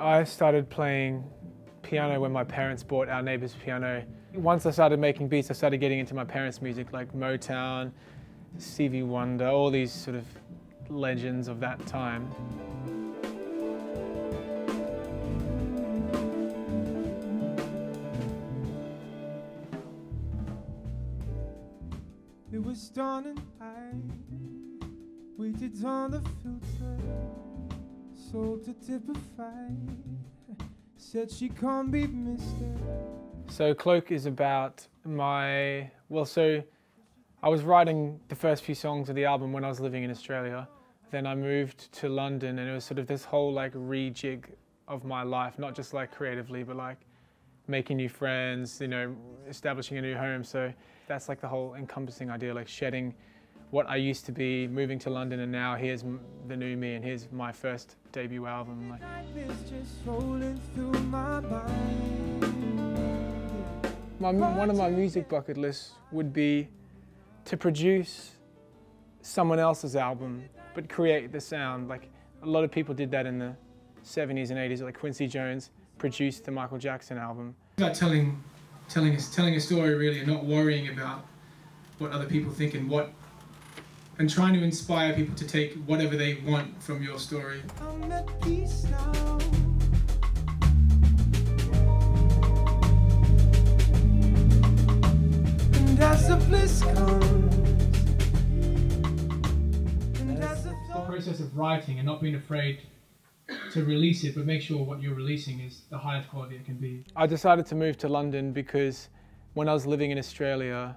I started playing piano when my parents bought our neighbor's piano. Once I started making beats, I started getting into my parents' music, like Motown, Stevie Wonder, all these sort of legends of that time. It was dawn and I waited on the field trip, sold to typify, said she can't be mister. So Cloak is about my, well, so I was writing the first few songs of the album when I was living in Australia. Then I moved to London, and it was sort of this whole like rejig of my life, not just like creatively, but like making new friends, you know, establishing a new home. So that's like the whole encompassing idea, like shedding what I used to be, moving to London, and now here's the new me, and here's my first debut album. Like. One of my music bucket lists would be to produce someone else's album, but create the sound. Like a lot of people did that in the 70s and 80s, like Quincy Jones produced the Michael Jackson album. It's about telling a story really, and not worrying about what other people think and trying to inspire people to take whatever they want from your story. I'm at peace now. And as the bliss comes, and as the process of writing and not being afraid to release it, but make sure what you're releasing is the highest quality it can be. I decided to move to London because when I was living in Australia,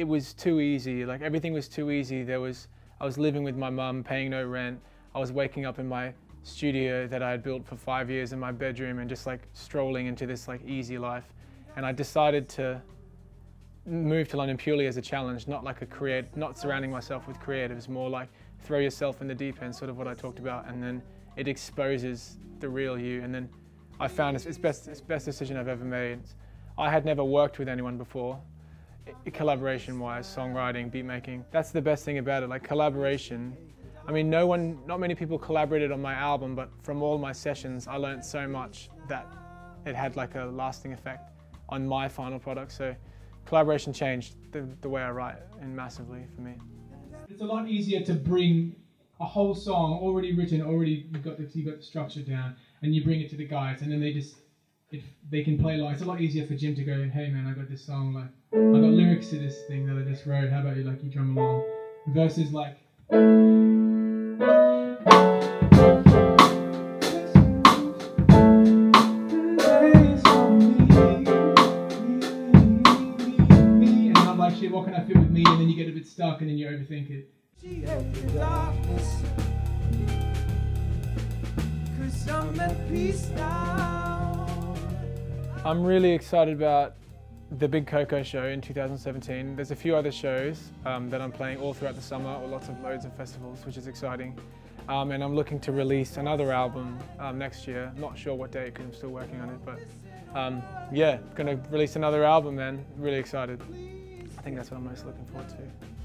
it was too easy. Like everything was too easy. I was living with my mum, paying no rent. I was waking up in my studio that I had built for 5 years in my bedroom and just like strolling into this like easy life. And I decided to move to London purely as a challenge, not surrounding myself with creatives, more like throw yourself in the deep end, sort of what I talked about, and then it exposes the real you. And then I found it's best decision I've ever made. I had never worked with anyone before, collaboration-wise, songwriting, beat-making. That's the best thing about it, like collaboration. I mean, not many people collaborated on my album, but from all my sessions, I learned so much that it had like a lasting effect on my final product. So collaboration changed the way I write, and massively for me. It's a lot easier to bring a whole song already written, you've got the structure down, and you bring it to the guys, and then they can play along. It's a lot easier for Jim to go, hey man, I got this song, like I got lyrics to this thing that I just wrote. How about you, like you drum along, versus like. What can I fit with me? And then you get a bit stuck, and then you overthink it. She hates the darkness, 'cause I'm at peace now. I'm really excited about the Big Coco show in 2017. There's a few other shows that I'm playing all throughout the summer, or loads of festivals, which is exciting. And I'm looking to release another album next year. Not sure what date because I'm still working on it, but yeah, gonna release another album then. Really excited. I think that's what I'm most looking forward to.